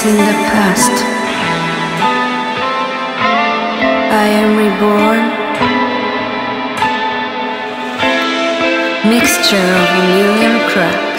is in the past. I am reborn, mixture of a million cracks.